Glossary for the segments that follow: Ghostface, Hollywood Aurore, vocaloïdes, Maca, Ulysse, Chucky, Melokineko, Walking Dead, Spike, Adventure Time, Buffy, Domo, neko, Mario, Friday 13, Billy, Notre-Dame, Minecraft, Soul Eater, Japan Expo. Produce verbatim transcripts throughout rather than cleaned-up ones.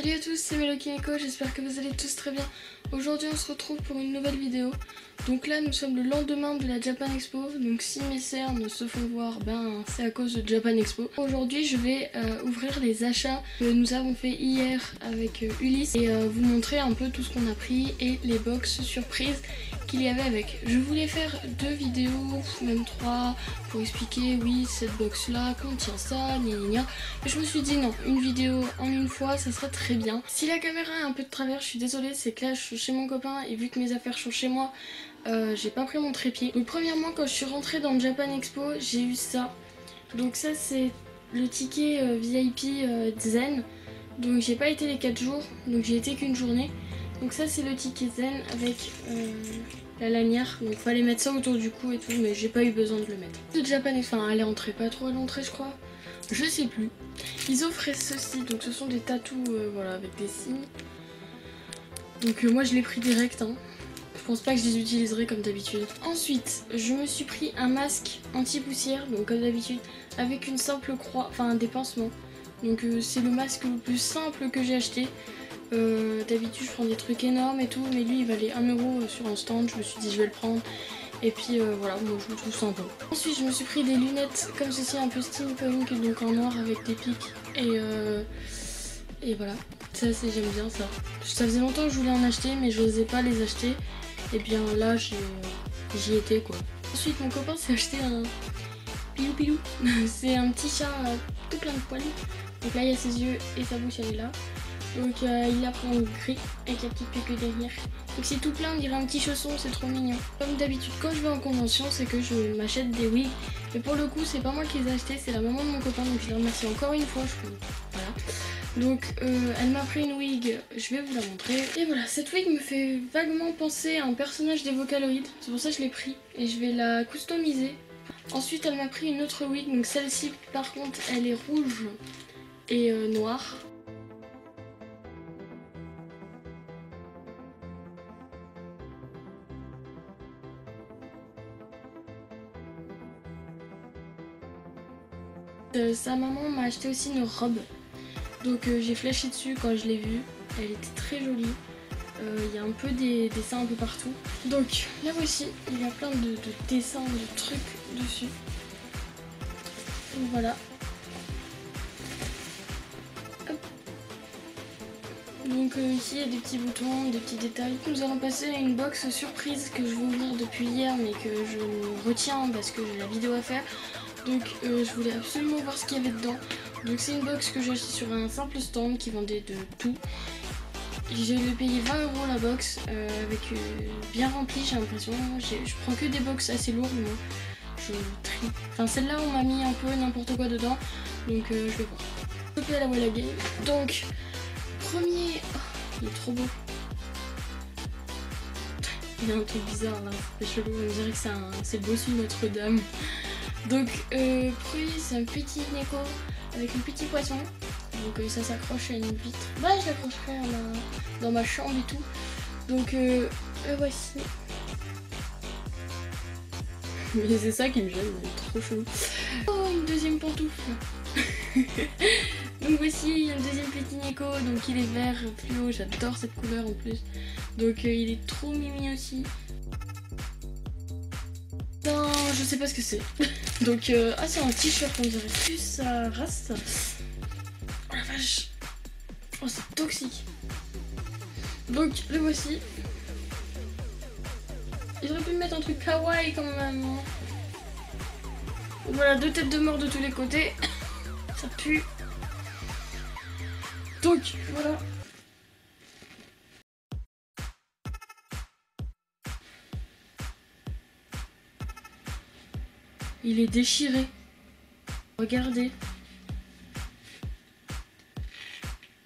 Salut à tous, c'est Melokineko, j'espère que vous allez tous très bien. Aujourd'hui on se retrouve pour une nouvelle vidéo. Donc là nous sommes le lendemain de la Japan Expo. Donc si mes cernes se font voir, ben c'est à cause de Japan Expo. Aujourd'hui je vais euh, ouvrir les achats que nous avons fait hier avec euh, Ulysse. Et euh, vous montrer un peu tout ce qu'on a pris et les box surprises qu'il y avait avec. Je voulais faire deux vidéos, même trois, pour expliquer oui cette box là, contient ça, gna gna gna. Mais je me suis dit non, une vidéo en une fois ça serait très bien. Si la caméra est un peu de travers, je suis désolée, c'est que là je suis chez mon copain et vu que mes affaires sont chez moi, euh, j'ai pas pris mon trépied. Donc premièrement, quand je suis rentrée dans le Japan Expo, j'ai eu ça. Donc ça c'est le ticket euh, V I P euh, Zen. Donc j'ai pas été les quatre jours, donc j'ai été qu'une journée. Donc ça c'est le ticket Zen avec euh, la lanière, donc fallait mettre ça autour du cou et tout, mais j'ai pas eu besoin de le mettre. Le Japan, enfin elle est entrée pas trop à l'entrée je crois, je sais plus. Ils offraient ceci, donc ce sont des tatous euh, voilà, avec des signes. Donc euh, moi je l'ai pris direct, hein. Je pense pas que je les utiliserai comme d'habitude. Ensuite je me suis pris un masque anti-poussière, donc comme d'habitude, avec une simple croix, enfin un pansement. Donc euh, c'est le masque le plus simple que j'ai acheté. Euh, d'habitude je prends des trucs énormes et tout, mais lui il valait un euro sur un stand, je me suis dit je vais le prendre et puis euh, voilà, bon, je le trouve sympa. Ensuite je me suis pris des lunettes comme ceci, un peu steampunk, donc en noir avec des pics et euh, et voilà, ça c'est, j'aime bien ça. Ça faisait longtemps que je voulais en acheter mais je n'osais pas les acheter, et bien là j'y étais quoi. Ensuite mon copain s'est acheté un pilou pilou, c'est un petit chat euh, tout plein de poils, donc là il y a ses yeux et sa bouche elle est là. Donc euh, il a pris un gris avec la petite pique derrière. Donc c'est tout plein, on dirait un petit chausson, c'est trop mignon. Comme d'habitude quand je vais en convention, c'est que je m'achète des wigs. Mais pour le coup c'est pas moi qui les ai achetés, c'est la maman de mon copain, donc je la remercie encore une fois. Je... Voilà. Donc euh, elle m'a pris une wig, je vais vous la montrer. Et voilà, cette wig me fait vaguement penser à un personnage des Vocaloïdes. C'est pour ça que je l'ai pris et je vais la customiser. Ensuite elle m'a pris une autre wig, donc celle-ci par contre elle est rouge et euh, noire. Euh, sa maman m'a acheté aussi une robe, donc euh, j'ai flashé dessus quand je l'ai vue, elle était très jolie, il euh, y a un peu des, des dessins un peu partout. Donc là aussi il y a plein de, de dessins, de trucs dessus, donc voilà. Hop. Donc euh, ici il y a des petits boutons, des petits détails. Nous allons passer à une box surprise que je vais ouvrir depuis hier mais que je retiens parce que j'ai la vidéo à faire. Donc euh, je voulais absolument voir ce qu'il y avait dedans. Donc c'est une box que j'ai achetée sur un simple stand qui vendait de tout. J'ai payé vingt euros la box, euh, avec euh, bien remplie j'ai l'impression. Je prends que des box assez lourdes moi. Je trie. Enfin celle-là on m'a mis un peu n'importe quoi dedans. Donc euh, je vais voir. Copie à la Walla Game. Donc premier... Oh, il est trop beau. Il y a un truc bizarre là. C'est chelou. On dirait que c'est le bossu de Notre-Dame. Donc euh, premier c'est un petit neko avec un petit poisson, donc euh, ça s'accroche à une vitre, bah je l'accrocherai ma... dans ma chambre et tout. Donc euh, euh, voici, mais c'est ça qui me gêne, trop chelou. Oh, une deuxième pantoufle. Donc voici un deuxième petit neko, donc il est vert fluo, j'adore cette couleur en plus, donc euh, il est trop mimi aussi. Non, je sais pas ce que c'est. Donc, euh, ah, c'est un t-shirt, on dirait plus sa race. Oh la vache! Oh, c'est toxique! Donc, le voici. Ils auraient pu me mettre un truc kawaii quand même. Voilà, deux têtes de mort de tous les côtés. Ça pue. Donc, voilà. Il est déchiré. Regardez.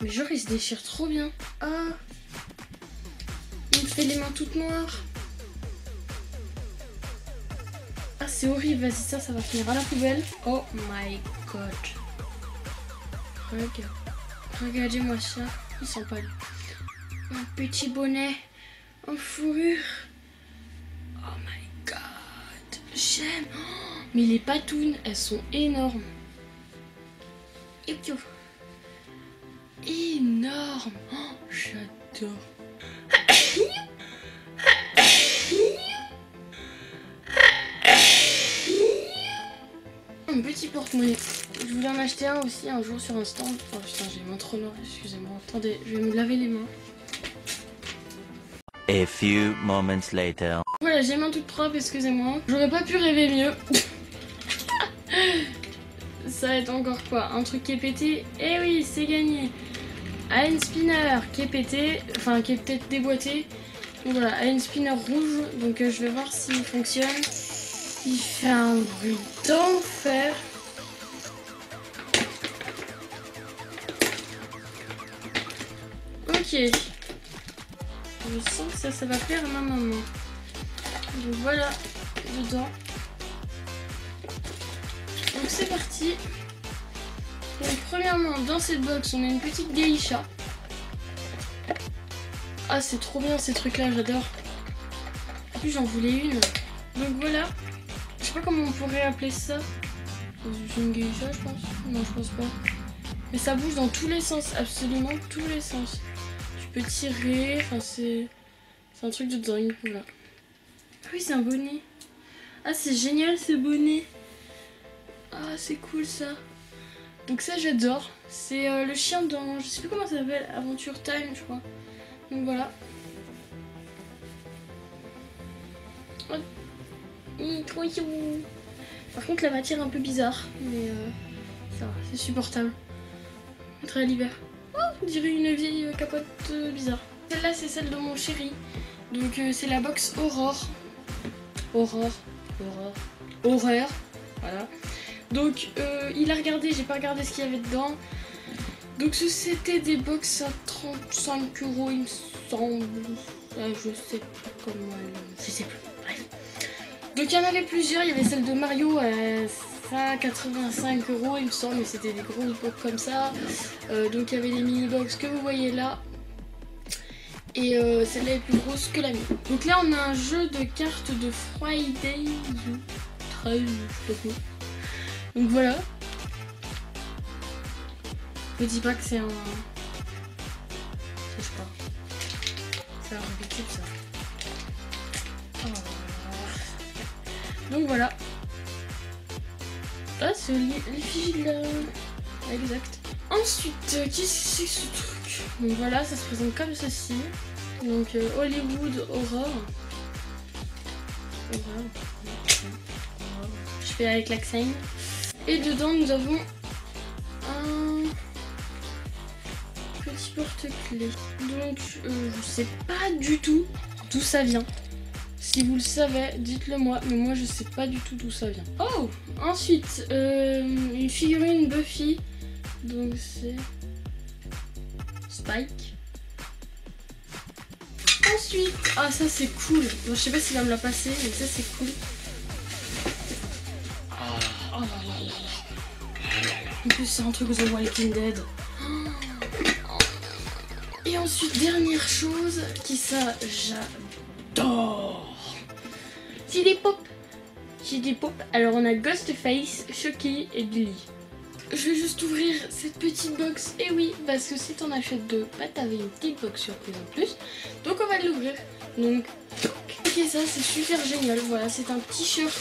Mais genre il se déchire trop bien. Ah, il me fait les mains toutes noires. Ah c'est horrible, vas-y ça, ça va finir à la poubelle. Oh my god. Regarde. Regardez-moi ça. Ils sont pas là. Un petit bonnet en fourrure. Oh my god. J'aime. Mais les patounes, elles sont énormes. Et pio. Énorme. énorme. Oh, j'adore. Un petit porte-monnaie. Je voulais en acheter un aussi un jour sur un stand. Oh putain, j'ai les mains trop noires, excusez-moi. Attendez, je vais me laver les mains. A few moments later. Voilà, j'ai les mains toutes propres, excusez-moi. J'aurais pas pu rêver mieux. Ça va être encore quoi? Un truc qui est pété? Eh oui, c'est gagné. Alien Spinner qui est pété, enfin qui est peut-être déboîté. Donc voilà, Alien Spinner rouge. Donc euh, je vais voir s'il fonctionne. Il fait un bruit d'enfer. Ok. Je sens que ça, ça va plaire à ma maman. Donc voilà, dedans. Donc c'est parti. Donc premièrement, dans cette box, on a une petite geisha. Ah, c'est trop bien ces trucs-là, j'adore. En plus, j'en voulais une. Donc voilà. Je sais pas comment on pourrait appeler ça. C'est une geisha, je pense. Non, je pense pas. Mais ça bouge dans tous les sens, absolument tous les sens. Tu peux tirer, enfin c'est... C'est un truc de dingue, voilà. Ah oui, c'est un bonnet. Ah, c'est génial ce bonnet. Ah, c'est cool ça. Donc ça, j'adore. C'est euh, le chien dans... Je sais plus comment ça s'appelle. Adventure Time, je crois. Donc voilà. Oh. Il est trop chou. Par contre, la matière est un peu bizarre. Mais euh, ça va, c'est supportable. On va à l'hiver. Oh, on dirait une vieille capote euh, bizarre. Celle-là, c'est celle de mon chéri. Donc euh, c'est la box Aurore. Aurore. Aurore. Horreur. Voilà. Donc euh, il a regardé, j'ai pas regardé ce qu'il y avait dedans. Donc c'était des box à trente-cinq euros il me semble. Euh, je sais pas comment elle... Je sais plus. Bref. Donc il y en avait plusieurs, il y avait celle de Mario à cent quatre-vingt-cinq euros il me semble, mais c'était des grosses box comme ça. Euh, donc il y avait les mini box que vous voyez là. Et euh, celle-là est plus grosse que la mienne. Donc là on a un jeu de cartes de Friday treize, je sais pas. Donc voilà. Ne dis pas que c'est un... Je sais pas. C'est un rubicule ça. Oh. Donc voilà. Ah, c'est l'effigie de la... Exact. Ensuite, qu'est-ce que c'est que ce truc? Donc voilà, ça se présente comme ceci. Donc euh, Hollywood Aurore. Aurore. Je fais avec l'accent. Et dedans, nous avons un petit porte-clés. Donc, euh, je sais pas du tout d'où ça vient. Si vous le savez, dites-le moi. Mais moi, je sais pas du tout d'où ça vient. Oh! Ensuite, euh, une figurine Buffy. Donc, c'est Spike. Ensuite, ah, ça c'est cool. Bon, je sais pas s'il va me la passer, mais ça c'est cool. En plus c'est un truc de Walking Dead. Et ensuite dernière chose qui ça j'adore. C'est des pop. J'ai des pop. Alors on a Ghostface, Chucky et Billy. Je vais juste ouvrir cette petite box. Et oui, parce que si t'en achètes deux, bah t'avais une petite box surprise en plus. Donc on va l'ouvrir. Donc ok, ça c'est super génial. Voilà, c'est un t-shirt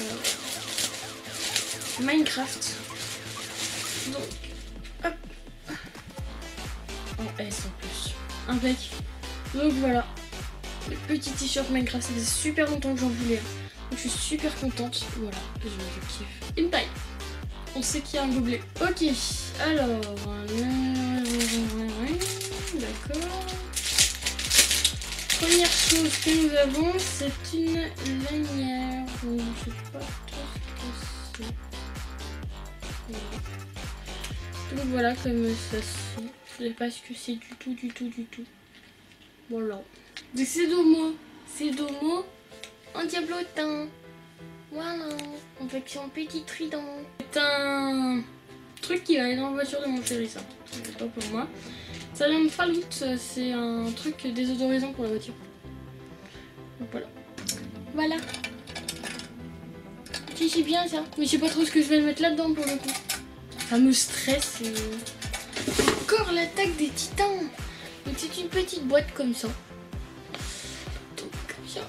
euh, Minecraft. Donc, hop, en S en plus, impec. Donc voilà, le petit t-shirt Minecraft, ça faisait super longtemps que j'en voulais. Donc je suis super contente, voilà, je, je kiffe. Une paille, on sait qu'il y a un gobelet. Ok, alors, d'accord. Première chose que nous avons, c'est une lanière. Je sais pas trop ce que c'est. Donc voilà comme ça se... Je sais pas ce que c'est du tout, du tout, du tout. Voilà. Donc c'est Domo. C'est Domo en diablotin. Voilà. Avec son petit trident. C'est un truc qui va aller dans la voiture de mon chéri, ça. C'est pas pour moi. Ça vient de Fallout. C'est un truc désodorisant pour la voiture. Donc voilà. Voilà. Si c'est bien ça. Mais je sais pas trop ce que je vais mettre là-dedans pour le coup. Ça me stresse et... encore l'attaque des titans. Donc c'est une petite boîte comme ça. Donc comme ça.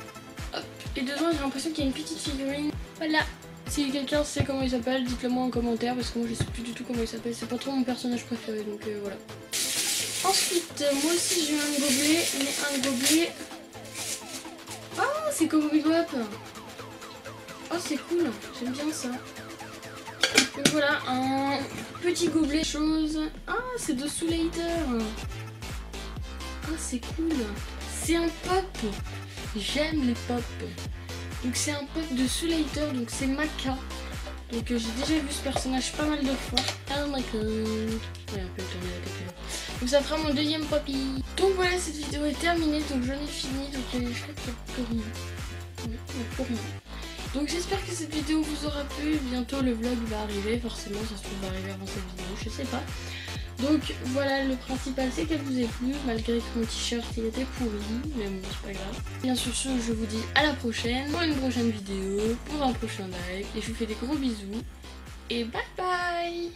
Hop. Et dedans j'ai l'impression qu'il y a une petite figurine. Voilà. Si quelqu'un sait comment il s'appelle, dites-le moi en commentaire parce que moi je sais plus du tout comment il s'appelle. C'est pas trop mon personnage préféré donc euh, voilà. Ensuite, moi aussi j'ai eu un gobelet, mais un gobelet. Ah, c'est comme Wigwap. Oh, c'est cool, j'aime bien ça. Et voilà, un petit gobelet chose. Ah, c'est de Soul Eater. Ah, c'est cool. C'est un pop. J'aime les pop. Donc c'est un pop de Soul Eater, donc c'est Maca. Donc euh, j'ai déjà vu ce personnage pas mal de fois. Ah, Maca. Ouais, un peu tourner la tête. Donc ça fera mon deuxième papy. Donc voilà, cette vidéo est terminée. Donc j'en ai fini. Donc je crois qu'il n'y a plus rien. Pour moi. Donc j'espère que cette vidéo vous aura plu. Bientôt le vlog va arriver. Forcément, ça se trouve va arriver avant cette vidéo. Je sais pas. Donc voilà, le principal c'est qu'elle vous ait plu. Malgré que mon t-shirt il était pourri. Mais bon, c'est pas grave. Bien sûr, je vous dis à la prochaine. Pour une prochaine vidéo. Pour un prochain live. Et je vous fais des gros bisous. Et bye bye.